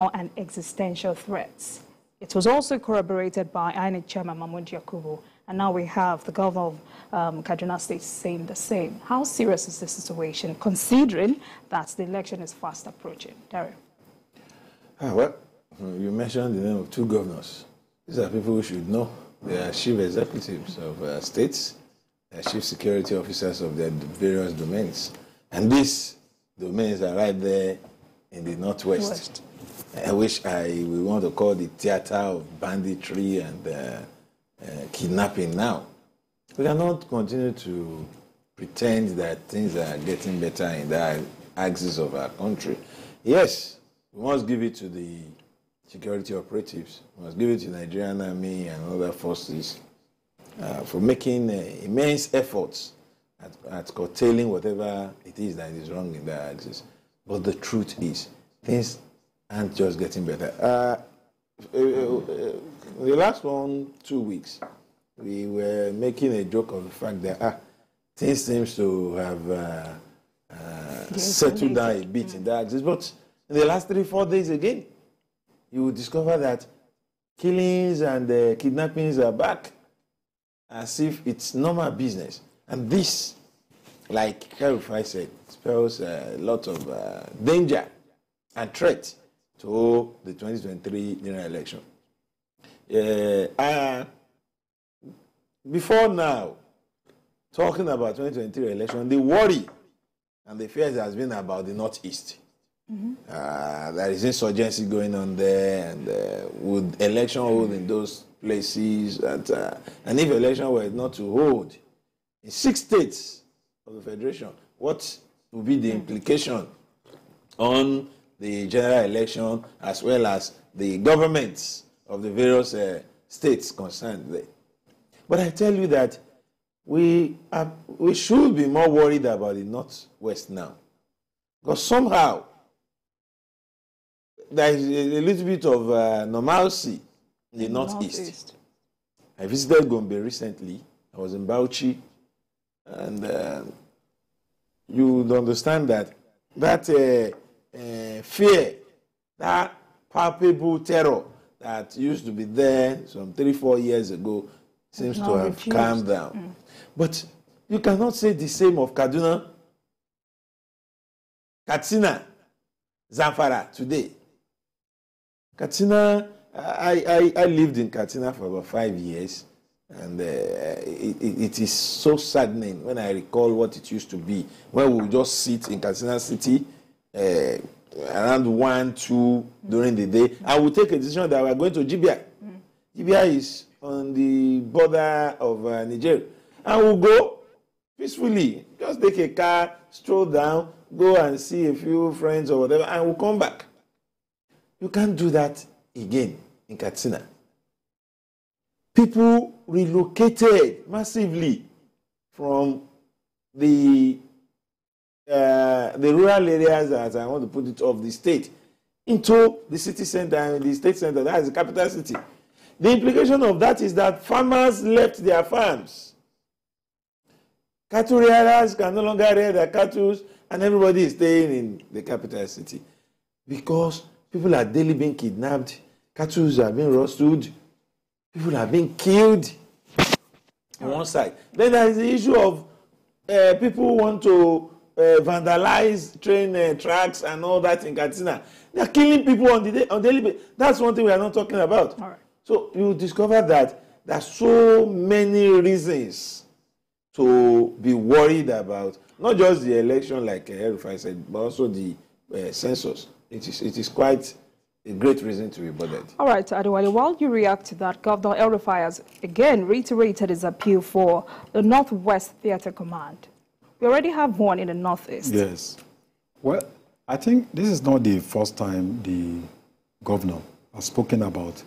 and existential threats. It was also corroborated by INEC Chairman Mamun Jakuhu, and now we have the governor of Kaduna State saying the same. How serious is this situation, considering that the election is fast approaching? Darren. Well, you mentioned the name of two governors. These are people who should know. They are chief executives of states, they are chief security officers of their various domains. And these domains are right there in the northwest. Which we want to call the theater of banditry and kidnapping now. We cannot continue to pretend that things are getting better in the axis of our country. Yes, we must give it to the security operatives, we must give it to the Nigerian Army and other forces for making immense efforts at curtailing whatever it is that is wrong in the axis. But the truth is, things and just getting better. The last 2 weeks, we were making a joke of the fact that things seems to have settled down a bit in the axis. But in the last 3-4 days again, you will discover that killings and kidnappings are back as if it's normal business. And this, like El-Rufai said, spells a lot of danger and threat to the 2023 general election. Before now, talking about 2023 election, the worry and the fears has been about the Northeast. There is insurgency going on there, and would election hold in those places? And if election were not to hold in 6 states of the Federation, what would be the implication on the general election, as well as the governments of the various states concerned there? But I tell you that we should be more worried about the Northwest now. Because somehow, there is a little bit of normalcy in the Northeast. I visited Gombe recently. I was in Bauchi. And you would understand that fear, that palpable terror that used to be there some 3-4 years ago seems to have calmed down. But you cannot say the same of Kaduna, Katsina, Zamfara today. Katsina, I lived in Katsina for about 5 years, and it is so saddening when I recall what it used to be, when we would just sit in Katsina city around 1-2 during the day, and we take a decision that we are going to Jibiya. Jibiya is on the border of Nigeria, and we'll go peacefully, just take a car, stroll down, go and see a few friends or whatever, and we'll come back. You can't do that again in Katsina. People relocated massively from the rural areas, as I want to put it, of the state, into the city center and the state center, that is the capital city. The implication of that is that farmers left their farms. Cattle rearers can no longer rear their cattle, and everybody is staying in the capital city because people are daily being kidnapped, cattle are being rustled, people are being killed on one side. Then there is the issue of people want to vandalize train tracks and all that in Katsina. They are killing people on daily basis. That's one thing we are not talking about. All right. So you discover that there are so many reasons to be worried about, not just the election, like El-Rufai said, but also the census. It is quite a great reason to be bothered. All right, Adewale, while you react to that, Governor El-Rufai has again reiterated his appeal for the Northwest Theatre Command. We already have one in the Northeast. Yes. Well, I think this is not the first time the governor has spoken about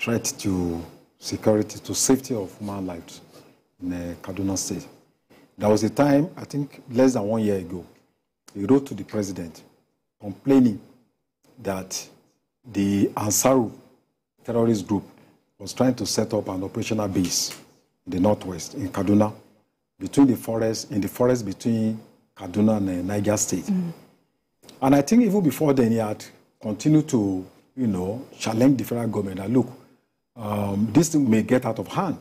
threat to security, to safety of human lives in Kaduna State. There was a time, I think less than 1 year ago, he wrote to the president complaining that the Ansaru terrorist group was trying to set up an operational base in the Northwest, in Kaduna, in the forest between Kaduna and Niger State. And I think even before then, he had continued to you know, challenge the federal government that, look, this thing may get out of hand.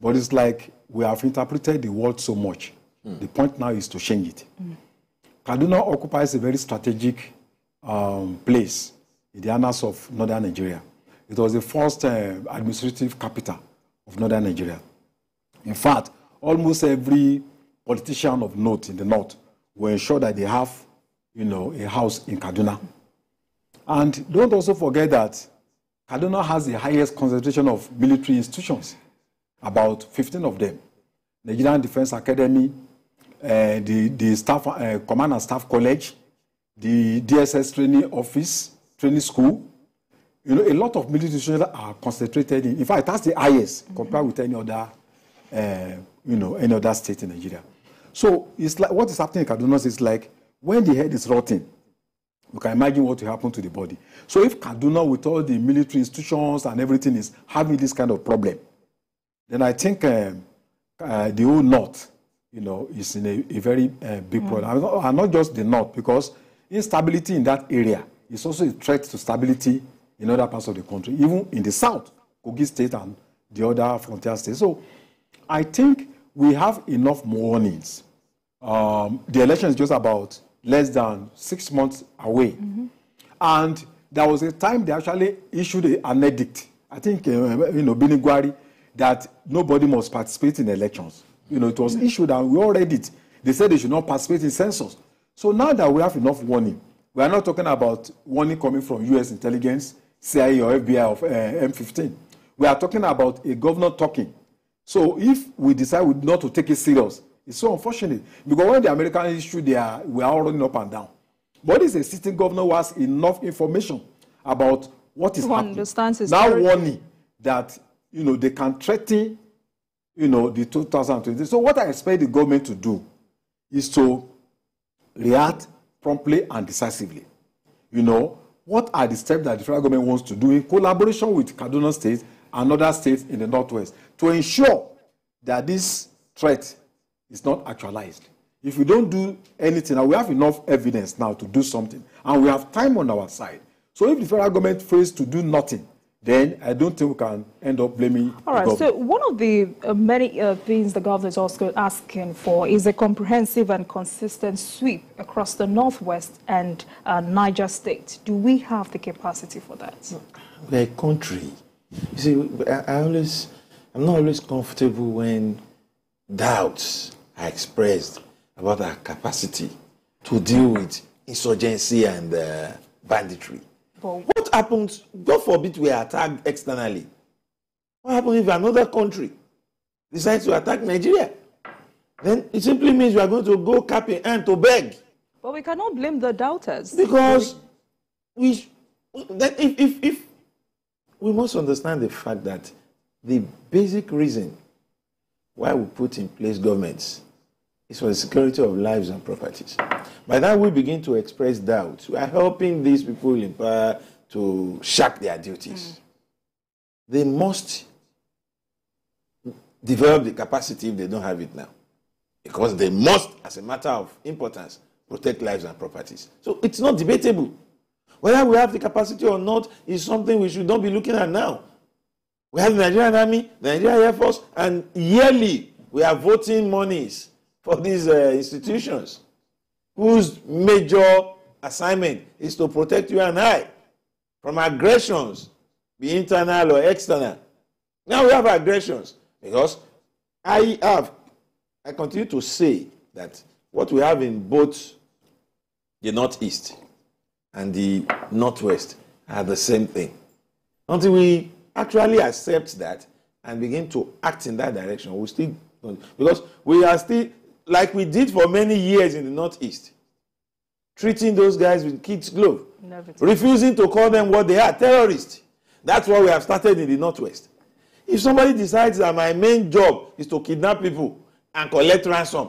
But it's like we have interpreted the world so much. Mm. The point now is to change it. Mm. Kaduna occupies a very strategic place in the annals of northern Nigeria. It was the first administrative capital of northern Nigeria. In fact, almost every politician of note in the north will ensure that they have, you know, a house in Kaduna. And don't also forget that Kaduna has the highest concentration of military institutions, about 15 of them. Nigerian Defense Academy, the staff, Command and Staff College, the DSS training office, training school. You know, a lot of military institutions are concentrated in. In fact, that's the highest compared with any other, you know, any other state in Nigeria. So it's like what is happening in Kaduna is like when the head is rotting, you can imagine what will happen to the body. So if Kaduna, with all the military institutions and everything, is having this kind of problem, then I think the whole north, you know, is in a very big problem. And not just the north, because instability in that area is also a threat to stability in other parts of the country, even in the south, Kogi State and the other frontier states. So I think we have enough warnings. The election is just about less than 6 months away. And there was a time they actually issued an edict, I think, you know, Biniguari, that nobody must participate in elections. You know, it was issued and we all read it. They said they should not participate in census. So now that we have enough warning, we are not talking about warning coming from U.S. intelligence, CIA or FBI of M15. We are talking about a governor talking. So if we decide not to take it serious, it's so unfortunate. Because when the Americans issue, we are all running up and down. But this assistant governor has enough information about what is happening. Now warning that, you know, they can threaten, you know, the 2020. So what I expect the government to do is to react promptly and decisively. You know, what are the steps that the federal government wants to do in collaboration with Kaduna State and other states in the northwest to ensure that this threat is not actualized? If we don't do anything, and we have enough evidence now to do something, and we have time on our side. So if the federal government fails to do nothing, then I don't think we can end up blaming the government. So one of the many things the government is also asking for is a comprehensive and consistent sweep across the northwest and Niger State. Do we have the capacity for that? The country, you see, I'm not always comfortable when doubts are expressed about our capacity to deal with insurgency and banditry. But what happens, God forbid, we are attacked externally? What happens if another country decides to attack Nigeria? Then it simply means we are going to go cap in hand to beg. But we cannot blame the doubters. Because we must understand the fact that the basic reason why we put in place governments is for the security of lives and properties. By that, we begin to express doubts. We are helping these people in power to shirk their duties. They must develop the capacity if they don't have it now, because they must, as a matter of importance, protect lives and properties. So it's not debatable. Whether we have the capacity or not is something we should not be looking at now. We have the Nigerian Army, the Nigerian Air Force, and yearly we are voting monies for these institutions whose major assignment is to protect you and I from aggressions, be internal or external. Now we have aggressions because I continue to say that what we have in both the northeast and the northwest are the same thing. Until we actually accept that and begin to act in that direction, we still don't, because we are still, like we did for many years in the northeast, treating those guys with kids' gloves, refusing to call them what they are, terrorists. That's what we have started in the northwest. If somebody decides that my main job is to kidnap people and collect ransom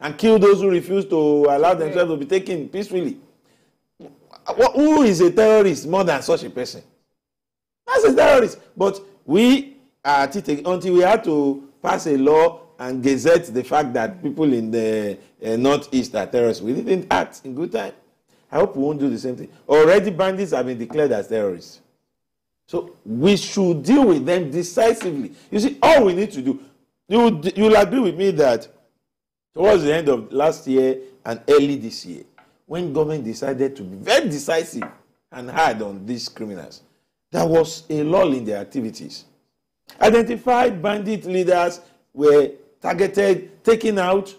and kill those who refuse to allow themselves to be taken peacefully, who is a terrorist more than such a person? That's a terrorist. But we are at it until we had to pass a law and gazette the fact that people in the northeast are terrorists. We didn't act in good time. I hope we won't do the same thing. Already bandits have been declared as terrorists. So we should deal with them decisively. You see, all we need to do, you'll agree with me that towards the end of last year and early this year, when government decided to be very decisive and hard on these criminals, there was a lull in their activities. Identified bandit leaders were targeted, taken out,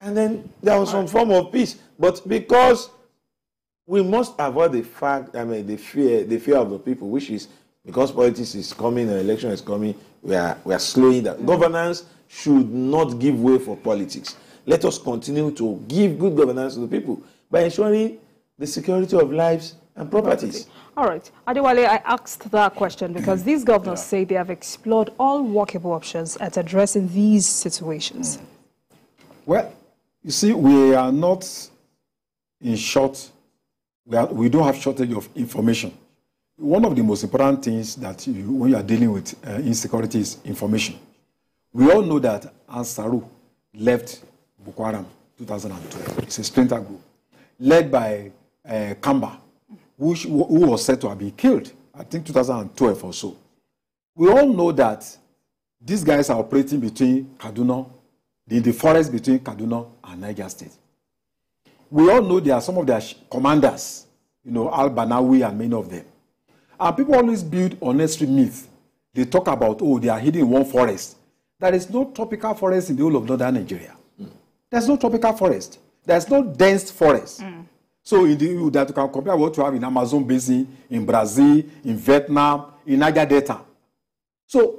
and then there was some form of peace. But because we must avoid the fact, the fear of the people, which is because politics is coming, an election is coming, we are slowing down. Governance should not give way for politics. Let us continue to give good governance to the people by ensuring the security of lives and properties. All right. Adewale, I asked that question because these governors say they have explored all workable options at addressing these situations. Well, you see, we are not in short, we don't have shortage of information. One of the most important things that when you are dealing with insecurity is information. We all know that Ansaru left Boko Haram 2012. It's a splinter group led by Kamba, who was said to have been killed, I think 2012 or so. We all know that these guys are operating between Kaduna, in the forest between Kaduna and Niger State. We all know there are some of their commanders, you know, Al-Banawi and many of them. And people always build unnecessary myths. They talk about, oh, they are hidden in one forest. There is no tropical forest in the whole of northern Nigeria. There's no tropical forest. There's no dense forest. So in the, that you can compare what you have in Amazon Basin, in Brazil, in Vietnam, in Niger Delta. So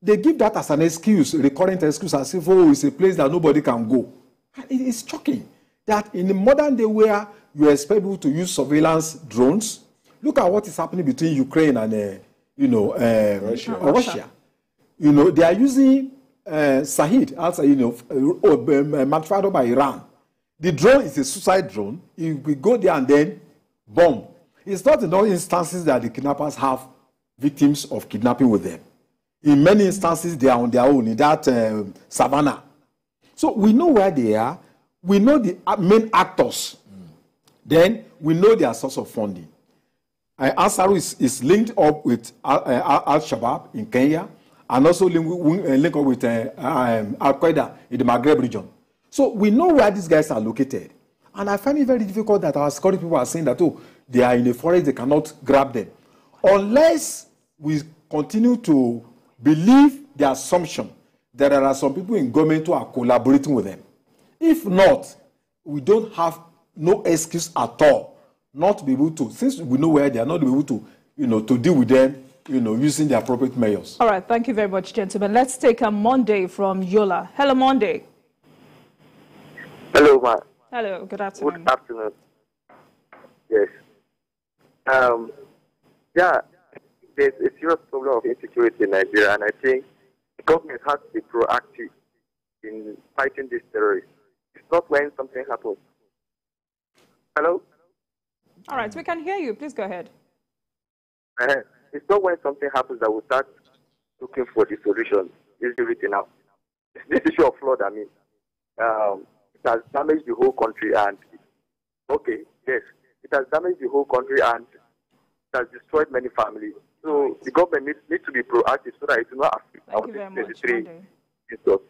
they give that as an excuse, recurrent excuse, as if, oh, it's a place that nobody can go. And it is shocking that in the modern day where you expect people to use surveillance drones, look at what is happening between Ukraine and, Russia. You know, they are using Sahid, also, you know, manufactured by Iran. The drone is a suicide drone. It will go there and then bomb. It's not in all instances that the kidnappers have victims of kidnapping with them. In many instances, they are on their own in that savannah. So we know where they are. We know the main actors. Then we know their source of funding. Ansaru is linked up with Al Shabaab in Kenya, and also linked up with Al Qaeda in the Maghreb region. So we know where these guys are located. And I find it very difficult that our security people are saying that, oh, they are in a forest, they cannot grab them. Unless we continue to believe the assumption that there are some people in government who are collaborating with them. If not, we don't have no excuse at all not to be able to, since we know where they are, not to be able to, you know, to deal with them, you know, using the appropriate measures. All right, thank you very much, gentlemen. Let's take a Monday from Yola. Hello, Monday. Hello, ma'am. Hello, good afternoon. Good afternoon. Yes. There's a serious problem of insecurity in Nigeria, and I think the government has to be proactive in fighting this terrorism. It's not when something happens. Hello? All right, we can hear you. Please go ahead. It's not when something happens that we start looking for the solution. Let's do it now. This issue of flood, I mean, it has damaged the whole country, and it has damaged the whole country and it has destroyed many families. So the government needs to be proactive so that it will not affect our 2023 results.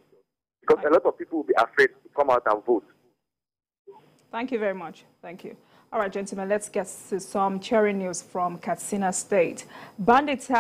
Because a lot of people will be afraid to come out and vote. Thank you very much. Thank you. All right, gentlemen, let's get to some cheering news from Katsina State. Bandits